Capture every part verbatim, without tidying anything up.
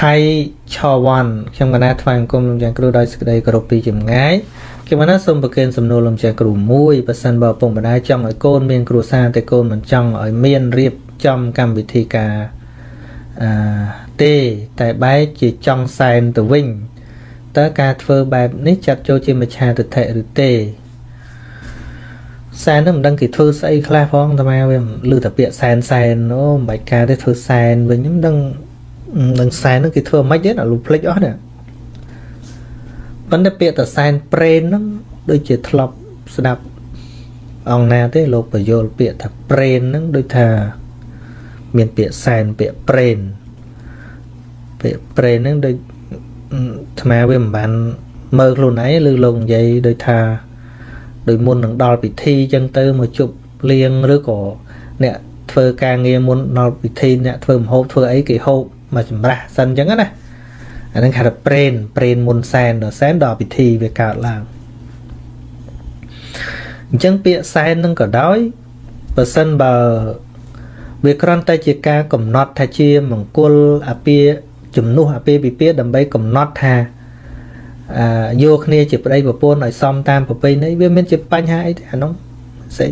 Thay cho one trong cái này thay công làm chàng kêu đôi sự đây có pi chìm ngái khi mà nó xông vào kênh xâm nô làm chàng kêu mũi và sân bờ vùng bên trong ở côn miền kêu xa thì côn mình trong ở miền riệp trong cam vị thị cả tê tại bãi chỉ trong sàn từ vinh tới cả phơi bài nít chặt cho chim cha từ thể từ tê sàn nó mình đăng ký phơi say khai phong tham gia về lừa tập biện sàn sàn nó bạch ca để phơi sàn với những đăng đằng sai nó cái thưa máy chết là lục lấy đó nè vấn đề bịa tờ sai brain nó đôi chỉ thọc đập ông na thế lục và vô bịa thà brain nó đôi thà miền bịa sai bịa brain bịa brain nó đôi thà với bạn mơ luôn ấy lư lùng vậy đôi thà đôi môn đằng đo bị thi chân tư mà chụp liêng rứa cổ nè thưa càng nghe môn đo bị thi nè thưa hộp thưa ấy kỳ hộp mà chúng ta sân chẳng á anh khá là brain brain môn sen đó sen đỏ bị thi về cả làng chẳng bịa sen nâng cả đói và sân bờ về con tay chia ca cầm nót thay chia mong côn à bia chùm nu à bia bị bia đầm bay cầm nót hà vô khné chụp đây và pôn ở xong tam và bay nấy biết miếng chụp bánh hai thì nó sẽ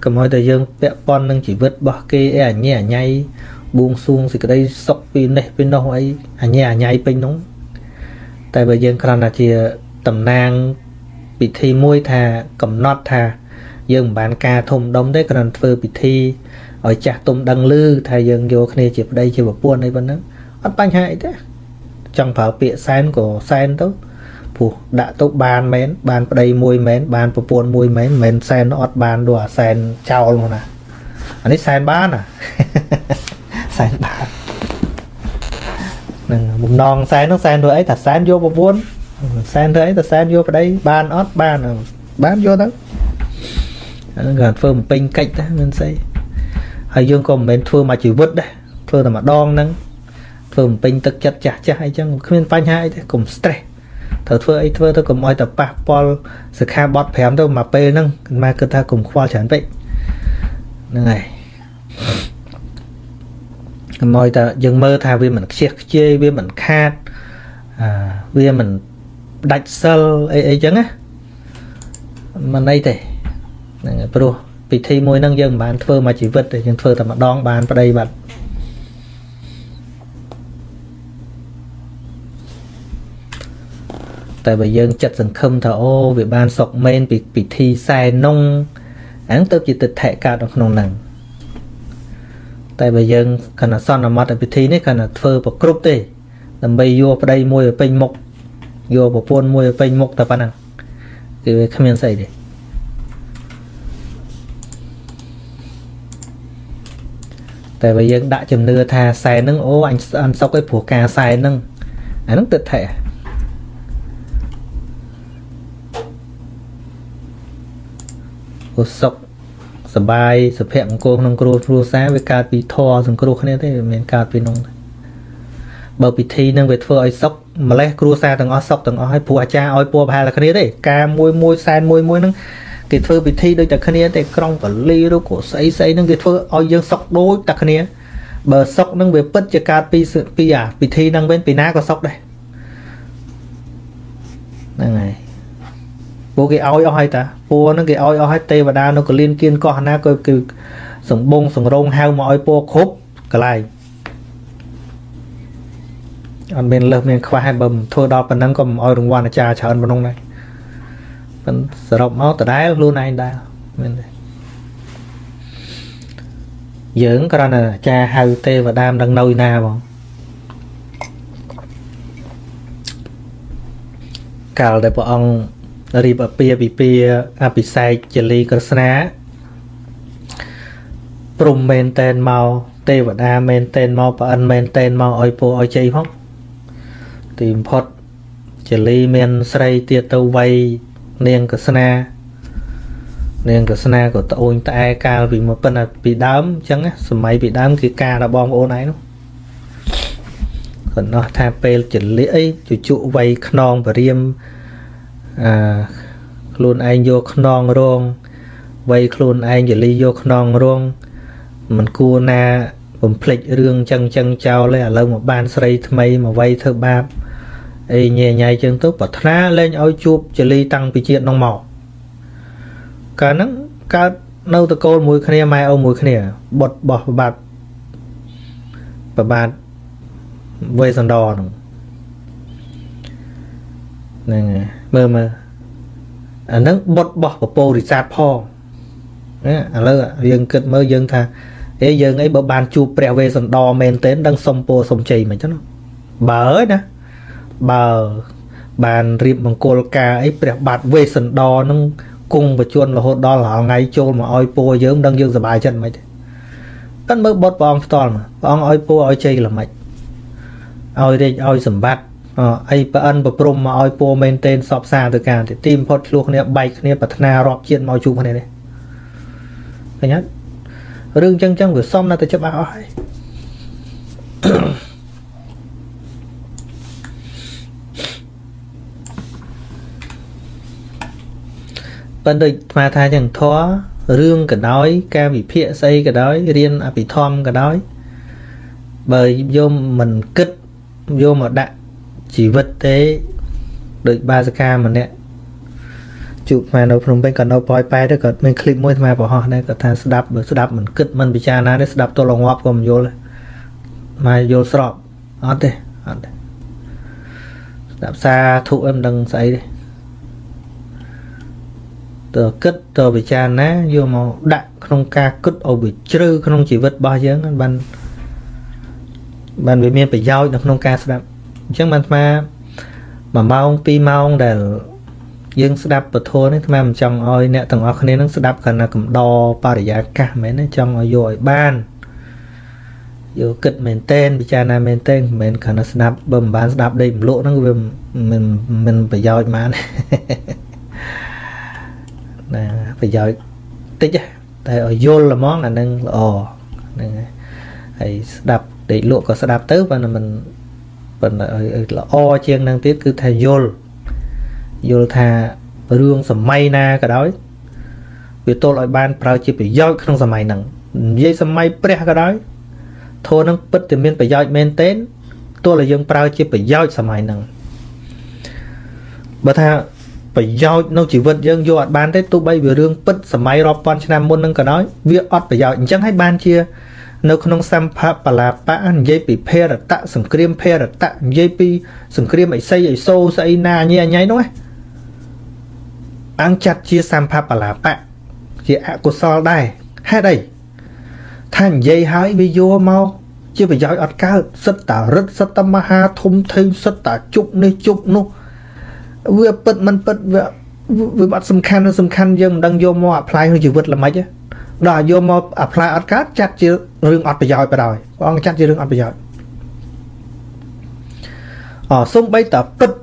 cầm hỏi thời gian bịa pon nâng chỉ vứt bỏ kê à nhẹ nhay buông xuống thì cái đây sọc pin này pin đâu ấy à nhà nhà ấy pin nóng tại bây giờ còn là thì tầm nang bị thi môi thà cầm nót thà dừng bán ca thùng đóng đấy còn phơi bị thi ở chả tôm đăng lư thà dừng vô này chỉ đây chỉ vào buôn đây vẫn đó ăn bánh hại thế trong phở bịa sen của sen đó phù đã tốt bàn mén bàn đây môi mén bàn vào buôn môi mén mén sen nó ọt bàn đùa sen trao luôn à anh ấy sen bán à sàn bạc bụng non sàn nó sàn rồi ấy thật sàn vô một vốn sàn đấy thật sàn vô vào đây ban ót ban bán vô đó gần phơm pin cạnh đó nên xây hay dương còn bên phơm mà chỉ vứt đấy phơm là mà đong nắng phơm pin thực chất chả chả hay chăng khuyên phanh hai thế cùng stress thở phơi ấy phơi tôi cùng mọi tập bạc pol sự kha bọt phèm đâu mà pê nâng mà cứ ta cùng khoa chán bệnh này mọi ta dừng mơ thà vì mình siết chơi với mình khát à, vì mình đạch sơ ấy ấy chấn á mà đây thì pro vì thi môi nâng dân bạn phơ mà chỉ vật thì dân phơ mà đón bạn vào đây bạn tại bởi dân chặt dần không thở ô vì ban sọc men bị bị thi sai nông án tớ chỉ tịch thẻ cao đọc nông nặng tại bây giờ cần là son là mặt ở vị trí này cần là phơi vào group đi làm bây vô đây môi ở bên mộc vô vào phun môi ở bên mộc tập anh ạ thì comment say đi tại bây giờ đã chầm nưa thà xài nâng ô anh ăn sau cái phủ cà xài nâng anh nâng tuyệt thể ô sọc sờ bài sờ phèn cô không cô rùa xá với cá bị thò dùng cô không thế miền cá bị nông bờ bị thi nâng về phơi sóc mà lấy cô xa từng ó sóc từng ó hay pua cha oi pua bà là cái đấy cá môi môi san môi môi nâng cái phơi bị thi đôi chặt cái đấy con cả ly đôi cổ sấy sấy nâng cái phơi oi dương sóc đôi chặt cái đấy bờ sóc nâng về bứt cho cá bị sự bị à bị thi nâng bên bị ná có sóc đây này bố cái oi oi ta bố nó cái oi oi tê và đa nó có liên kiên có na coi kiểu sủng bông sủng rong hao mà oi bố khốp cái này anh bên lớp bên khoa hai bầm thôi đo phần năng còn oi rong quan là trà chờ bên ông này bên sờ rộng máu từ đáy luôn này đá dưỡng cái là cha hao tê và đam đang nôi na mà cào để bọn ông rìp ở bìa bì bìa à bì sai chè lì cờ sná prum men tên màu tê và đa men tên màu và ăn men tên màu oi po oi chay hóc tìm phật chè lì men say tia tàu vay nieng cờ sná nieng cờ sná của tàu ôn tai ca vì một phần là bị đám chẳng á sầm máy bị đám kia ca là bom ô này nó còn nó tha pel chè lì ấy chủ trụ vay non và riêng à, luôn anh vô non rong vây luôn anh giờ ly vô non rong mình cua na Bông plek rương chân chân chào lấy lâu một bàn sợi mây mà vay thơ bạp ê nhẹ nhạy chân tốt và thá lên ôi chụp chì ly tăng bị chuyện nông mỏ cả nắng cả nâu từ cô mùi khné mai ô mùi khné bột bỏ bạc và bạc vây sàn đò nè mơ mơ à nắng bột bỏ và bồ thì sạt pho á à lơ dân cất mơ dân tha ê dân ấy bờ bàn chụp bèo về sàn đò men tên đang sông po sông chì mà chứ nó bở nè bờ bàn riêng bằng cô ca ấy bèo bạt về sàn đò nó cung và chuôn là hốt đó là ngay chôn mà oi po dớm đang dương giờ bài chân mày cân mơ bột bong toàn mà bong oi po oi chơi là mày oi đây oi sầm bát ai bà ăn bà prom mà oi po men tên sọp xa từ cả thì tim phật luôn này bay này bật na rọp chuyện mau chụp này đây cái nhất rương chân chân vừa xong là tôi chấp áo bất địch mà thay chẳng thoa rương cả đói ca bị phịa xây cả đói riêng à bị thom cả đói bởi vô mình kích vô mà đạn chỉ vật thế địch ba ca mình nè chụp mà nó phồng bên còn nó bói bay đó còn mình clip môi mà bỏ họ đây còn thằng đạp bởi đạp mình kích mình bị cha nó đấy đạp tôi là ngọc của mình vô lên mà vô sọp ở đây đạp xa thụ em đang xảy đây từ kết từ bị cha ná vô màu đạn không ca kết ô bị trừ không chỉ vứt bao giờ ban ban bị miên phải giao được không ca sập chắc mà mà mà mau pi mau để dương sập bật thôi đấy mà trong ơi nè thằng ở khné nó sập khả năng cầm đo ba để giá cả mấy nó trong ở rồi ban vô kết mình tên bị cha na mình tên mình khả năng sập bầm bán sập đây lỗ nó mình mình mình phải giao mà nè bây giờ tích á tại ở vô là món là nâng ồ này đạp để lụa có đạp tới và là mình mình là o chiên năng tiết cứ thay vô vô thà rương sầm may na cả đói vì tôi lại ban phải chỉ phải do không sầm may nặng dây sầm may pre cả đói thôi nó bất thì mình phải do men tên tôi là dân phải chỉ phải do sầm may nặng bà tha phải giao nó chỉ vật dân vô ban tết tụ bay vừa rương bất sầm máy rọp con nam môn nâng cả nói việc ọt phải giao chẳng hay ban chia nó không xăm pháp và là bạn dây bị phe là tạ sừng cream phe là tạ dây pi sừng cream ấy xây ấy xô xây na nhẹ nháy đúng không ăn chặt chia xăm pháp và là bạn chỉ ạ của so đây hai đây thành dây hái video mau chưa phải giao ọt cao rất tả rất rất tâm ha thông thêm rất tả chụp nơi chụp nó vừa bật mình bật vừa vừa bắt sầm khăn nó sầm khăn nhưng đang vô mò apply hơi chịu vượt là mấy chứ đó vô mò apply ở cát chặt chứ riêng ở bây giờ bây rồi con chặt chứ riêng ở bây giờ ở sông bay tập bật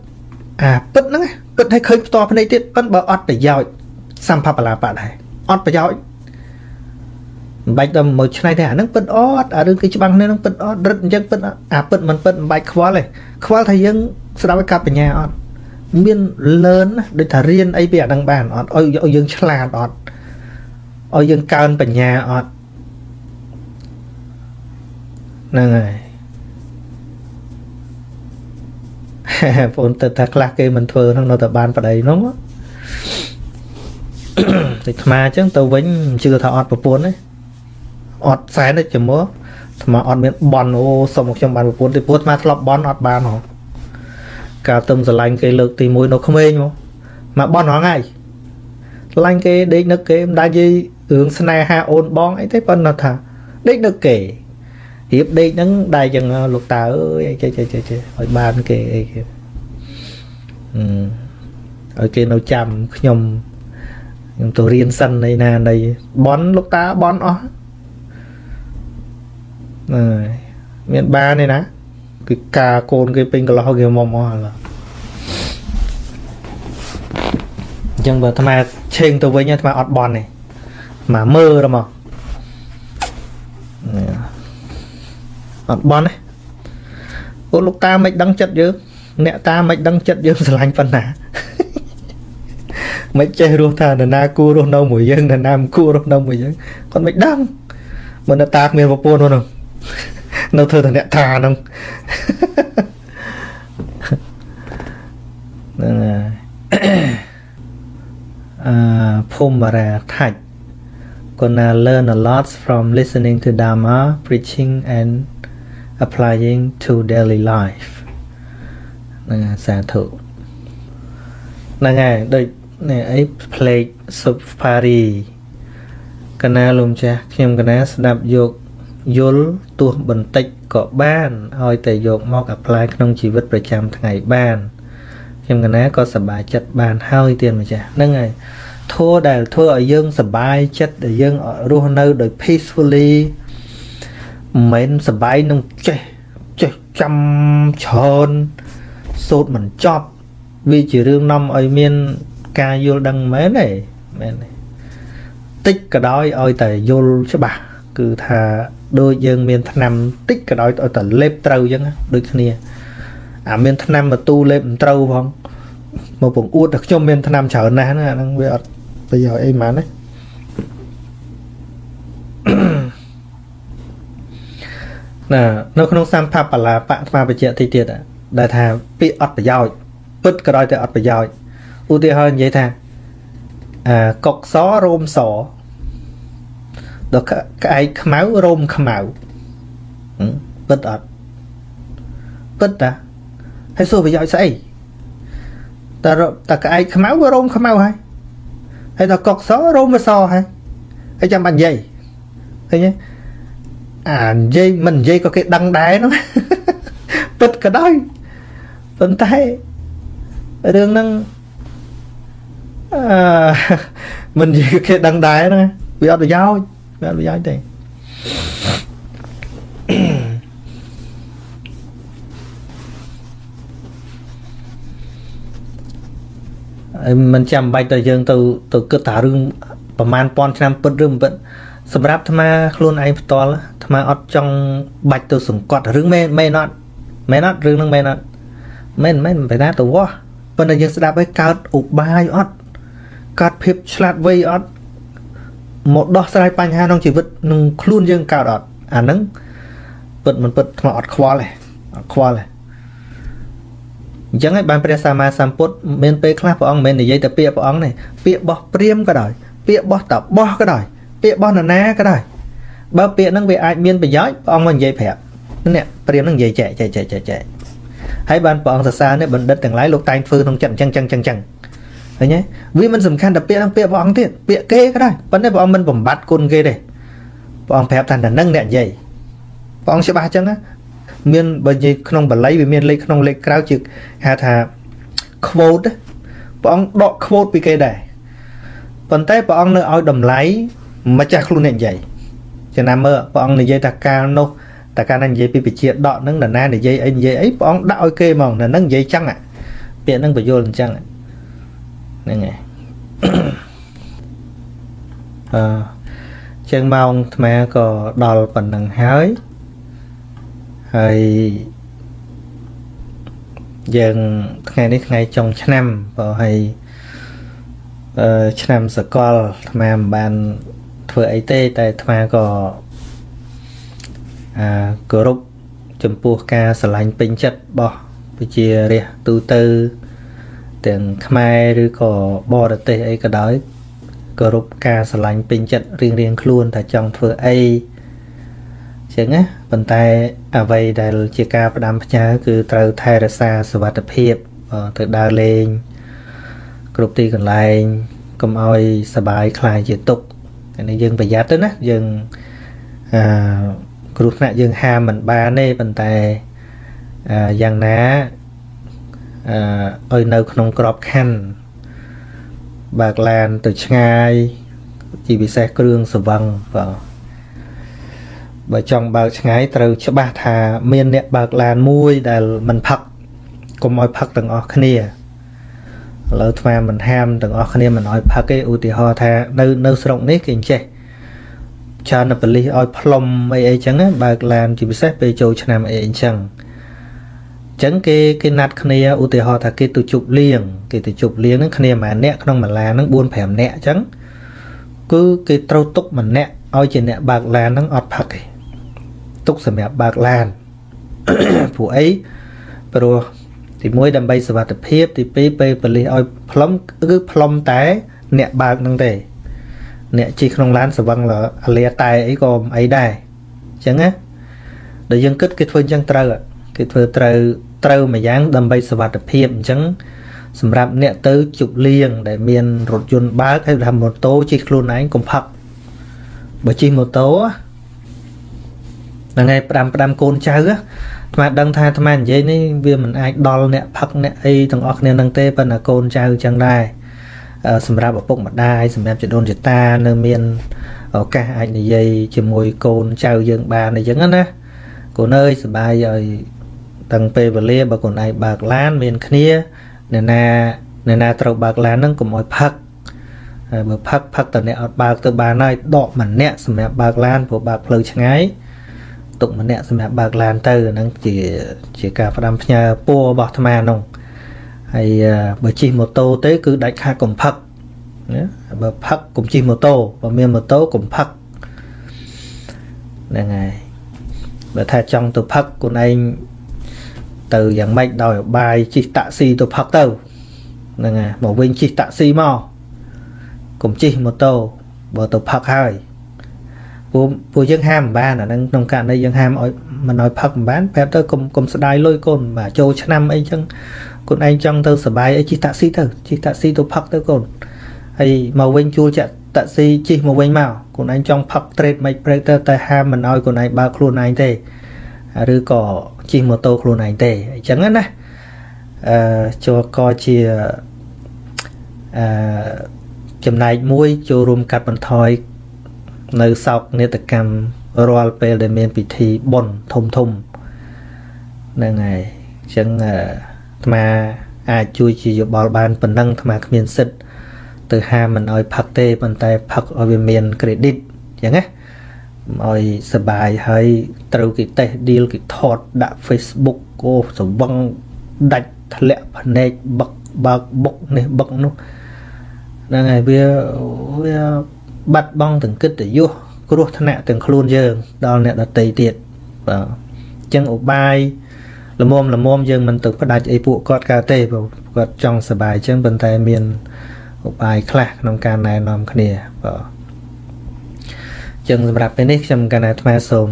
à bật nó bật hay khơi to bên đây tiết bật bờ ở bây giờ xăm pha là bạn này ở bây giờ bạch tầm một chai này nó bật ở ở đường cái băng nên nó bật ở rất rất bật à bật mình bật bạch khóa này khóa thầy dân sau đó mới cặp về nhà ở miên lớn để thả riêng ấy bè đăng bàn ọt ôi ôi dương chả ọt ôi dương cao hơn nhà ọt này phun từ thạc lạc kia mình thừa nó nó tập bàn vào đây nó thì mà chứ tàu vĩnh chưa thọ ọt vào cuốn đấy ọt sáng đấy chỉ múa mà ọt miếng bòn ô xong một trong bàn vào cuốn thì cuốn mà lọp bòn ọt bàn hả cả tâm giờ lành cái lực thì mùi nó không êm không mà bon nó ngay lành cái đấy nước cái em đã gì hướng sna ha ôn bon ấy thế con là thà đấy nước kể hiệp đây những đại dừng lục tà ơi chơi chơi chơi chơi hỏi bàn kể ở kia nó chạm nhom nhom tổ riêng sân này nè này bón lục tá bón ó miền ba này nè cái cà côn cái pin là hơi mỏng mỏng là nhưng mà tham trên tôi với nhau tham ọt bòn này mà mơ rồi mà ọt bòn đấy ô lúc ta mày đăng chật dữ nẹ ta mày đăng chật dữ rồi anh phân nà mày chơi luôn thà là na cua luôn đâu mùi dân là nam cua luôn đâu mùi dân còn mày đăng mà nó ta miền vào buôn luôn không Nó thơ thằng đẹp thà không. Phum bà ra thạch. Gonna learn a lot from listening to Dharma, preaching and applying to daily life. Xả thử. Nâng à, đợi này ấy play sub party. Gonna lùm cha, khiêm gonna đạp dục yul tuột bình tịch có ban, ôi tệ dục mọc apply trong chỉ vật về trăm ngày ban. Khiêm gonna có sập bài chất ban hơi tiền mà cha. Nâng à. Thua đài thua ở dân sờ bài chất ở dân ở ruộng nơi đời peacefully mến sờ bài nông chơi chơi chăm chọn sốt mình chọc vì chỉ riêng năm ở miền ca vô đăng mến này mến này tích cả đói ơi tại vô chứ bà cứ thà đôi dân miền thanh nam tích cả đói ở tại lép trâu dân á đôi kia à miền thanh nam mà tu lép trâu không một vùng uất đặc trong miền Thanh Nam trở nè nó đang về bây giờ em mà đấy nè nó không sang pha bà là bạn pha về chuyện thì tiệt à đại thà bị ắt phải giỏi bứt cái đôi thì ắt phải giỏi ưu tiên hơn vậy thà à cọc xó rôm sỏ được cái máu rôm khmàu bứt ắt bứt à hay xưa phải giỏi say ta ta cái máu của rôm máu hay hay ta cọc xó rôm mà so hay hay chăm bằng dây thấy nhé à dây mình dây có cái đăng đáy nó bật cả đôi vẫn tay đường năng à, mình dây có cái đăng đáy nó bị ớt được dao bị ớt được dao thì mình chăm bài tới dân từ từ cứ thả rừng và man pon trăm bớt rừng vẫn sầm ráp tham ma luôn anh to lắm tham ma ở trong bạch từ sủng cọt rừng men men nọ men nọ rừng năng men nọ men men phải ra từ quá bên đây dân sẽ đáp với cao ục bài ở cắt phép slap vây ở một đo sai pan ha nông chỉ vật nông luôn dân cao ở à nắng vật mình vật tham ma ở khoa này khoa này chẳng ấy ban pre sama samput men pe clap ông men này dây tập pia ông này pia bó priêm cái đòi pia bó tập bó cái đòi pia bó nà ná cái đòi ba pia năng bị ai miên bị giói ông mình dây phẹp nó nè priêm năng dây chạy chạy chạy chạy chạy hãy ban ông thật xa nếu bệnh đất từng lái lục tay phư không chậm chăng chăng chăng chăng thấy nhé vì mình dùng khăn tập pia năng pia ông thiệt pia kê cái đòi vấn đề ông mình bầm bát côn kê đây ông phẹp thành là nâng nẹn dây ông sẽ ba chân á miền bên gì không bật lấy vì miền lấy không lấy kéo chực hà thà quote bọn đọ quote bị cái đài còn tới bọn nó ao đầm lấy mà chắc luôn hiện vậy cho nên mơ bọn này dây ta ca nô ta ca năng dây bị bị chia đọ nâng là na để dây anh dây ấy bọn đã ok mỏng là nâng dây trắng ạ tiện nâng phải vô lên trắng ạ này này chân mong mẹ có đòi phần đằng hái hay dần ngày đến ngày trong năm vào hay năm sờ co tham ban thừa ấy tê tại tham có cửa rục chấm pu ca sờ lạnh pin chất bò bây giờ đây từ từ tiền khmer rồi có bò đợt tê ấy cái đói cửa rục ca sờ lạnh pin chất riêng riêng luôn tại trong thừa ấy chừng á vận tải à vậy đại chia ca và đám cha cứ từ Thái ra xa sự vật tập hiệp từ Đà lên group ti còn lại cầm oi sờ bài khai diện tục nên dừng phải giá tới nè dừng à group này dừng hà mình ba nè vận tải à dàn ná à ơi nơi không có khăn bạc lan từ ngay chỉ bị xe cương sờ văng vào bởi trong bạc ngái từ cho bà thà miền đẹp bạc là muối để mình phật có mọi phật từng ở kia lỡ thà mình ham từng ở kia mình nói phật cái ưu tiên họ thà nơi nơi rộng nét kinh chế cho nó phải lấy oi plom ấy ấy chẳng á bạc là chỉ bị xét về châu cho nam ấy chẳng chẳng cái cái nát kia ưu tiên họ thà cái từ chụp liền cái từ chụp liền nó kia mà nẹt không mà là nó buôn phèm nẹt chẳng cứ cái trâu túc mà nẹt oi chỉ nẹt bạc là nó ọt phật tục sầm đẹp bạc lan phụ ấy rồi thì mỗi đầm bay sờ phép thì ppp bật lên plom cứ plom té nẹt bạc năng để nẹt chỉ không lán sờ văng là lẹ tai ấy còn ấy đài chẳng á để dân kết cái phương chẳng trâu cái phương trâu trâu mà dáng đầm bay sờ phép chẳng sầm rạp nẹt tới chụp liền để miền rột chun bác hay làm một tố chỉ luôn ấy cũng phật bởi chỉ một tố là ngày đam đam côn cháu á mà đăng thay tham ăn vậy nấy vì mình ai đo nè phật nè ai thằng óc nè đăng tê bên là côn cháu chẳng đài sầm rạp ở bụng mặt đai sầm rạp chỉ đôn chỉ ta nơi miền ở cả ai này dây chỉ mùi côn cháu dương bà này chẳng á cô nơi sầm bài rồi đăng pê và lia bà còn ai bạc lan miền kia nè nè nè nè tàu bạc lan nó cũng mọi phật bờ phật phật từ nè bạc từ bà này đọ mình nè sầm rạp bạc lan của bạc lời chẳng ấy tụng mà nè xem bạc lan từ năng chỉ chỉ cả phần âm nhạc pua bạc tham ăn không hay bởi chi một tô tới cứ đại khai cùng phật bờ phật cùng chi một tô và miền một tô cùng phật này ngày bởi thay trong từ phật của anh từ dạng mạnh đòi bài chi tạ si từ phật từ này ngày một bên chi tạ si mò cùng chi một tô bờ từ phật hai vô dân ham ba là đang nông cạn đây dân ham ở mà nói phật bán phép tới cùng cùng đai lôi cồn mà châu cho năm ấy chân còn anh trong tôi sờ bài ấy chỉ taxi thôi chỉ taxi tôi phật tới cồn hay màu bên chua chạy taxi chỉ màu bên màu còn anh trong phật trade make breaker tới ham mình nói còn anh ba khuôn anh thế rư cỏ chỉ một tô khuôn anh thế chẳng hết này cho coi chia chấm này muối cho rùm cắt bàn thoi nơi sau nét cam royal pel để miền bị thi bồn thùng thùng nên ngày chẳng mà ai chui chỉ bảo ban phần năng mà miền sịt từ ha mình ơi phật tê bàn tay phật ở bên miền credit chẳng á ơi sờ bài hay từ cái tay deal cái thọt đã Facebook cô sờ băng đạch lẹ phần này bậc bậc bốc này bậc luôn nên ngày bia bắt bong từng kích để vô cứ đốt nẹt từng khuôn dương đo nẹt là tây tiệt và chân ốp bài là mồm là mồm dương mình tự phát đại chạy bộ cọt cà tê vào cọt trong sờ bài chân bên tay miền ốp bài khạc nằm cà này nằm kia và chân sờ đạp bên đấy chân cà này thoải mái sôm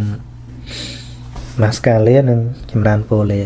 mascara lên chân đàn pole